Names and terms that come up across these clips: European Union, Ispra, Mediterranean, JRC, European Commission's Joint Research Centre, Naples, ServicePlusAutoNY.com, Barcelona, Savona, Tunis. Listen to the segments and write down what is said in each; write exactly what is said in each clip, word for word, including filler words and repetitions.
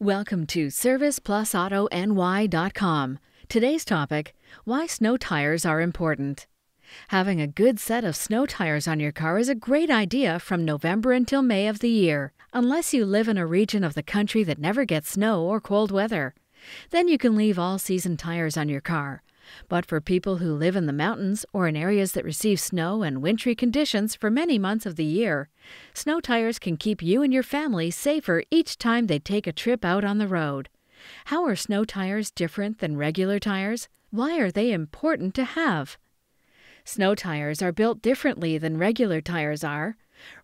Welcome to Service Plus Auto N Y dot com. Today's topic, why snow tires are important. Having a good set of snow tires on your car is a great idea from November until May of the year, unless you live in a region of the country that never gets snow or cold weather. Then you can leave all-season tires on your car. But for people who live in the mountains or in areas that receive snow and wintry conditions for many months of the year, snow tires can keep you and your family safer each time they take a trip out on the road. How are snow tires different than regular tires? Why are they important to have? Snow tires are built differently than regular tires are.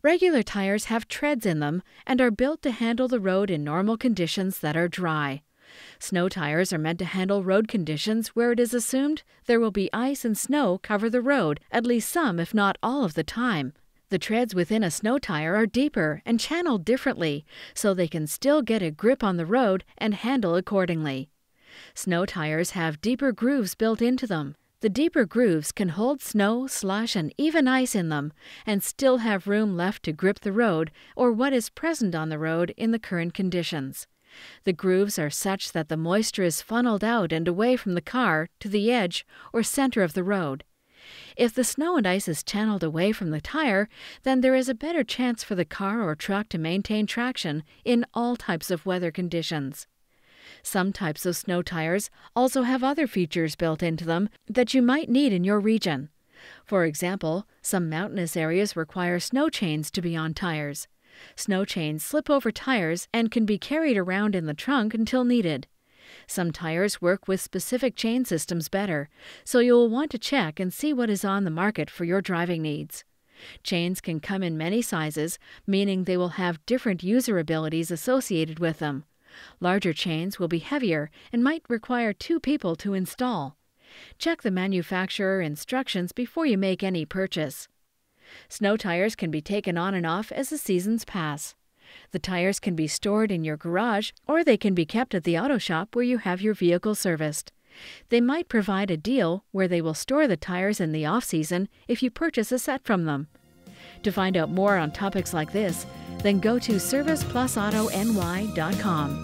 Regular tires have treads in them and are built to handle the road in normal conditions that are dry. Snow tires are meant to handle road conditions where it is assumed there will be ice and snow cover the road, at least some if not all of the time. The treads within a snow tire are deeper and channeled differently, so they can still get a grip on the road and handle accordingly. Snow tires have deeper grooves built into them. The deeper grooves can hold snow, slush, and even ice in them, and still have room left to grip the road or what is present on the road in the current conditions. The grooves are such that the moisture is funneled out and away from the car to the edge or center of the road. If the snow and ice is channeled away from the tire, then there is a better chance for the car or truck to maintain traction in all types of weather conditions. Some types of snow tires also have other features built into them that you might need in your region. For example, some mountainous areas require snow chains to be on tires. Snow chains slip over tires and can be carried around in the trunk until needed. Some tires work with specific chain systems better, so you will want to check and see what is on the market for your driving needs. Chains can come in many sizes, meaning they will have different user abilities associated with them. Larger chains will be heavier and might require two people to install. Check the manufacturer instructions before you make any purchase. Snow tires can be taken on and off as the seasons pass. The tires can be stored in your garage, or they can be kept at the auto shop where you have your vehicle serviced. They might provide a deal where they will store the tires in the off-season if you purchase a set from them. To find out more on topics like this, then go to Service Plus Auto N Y dot com.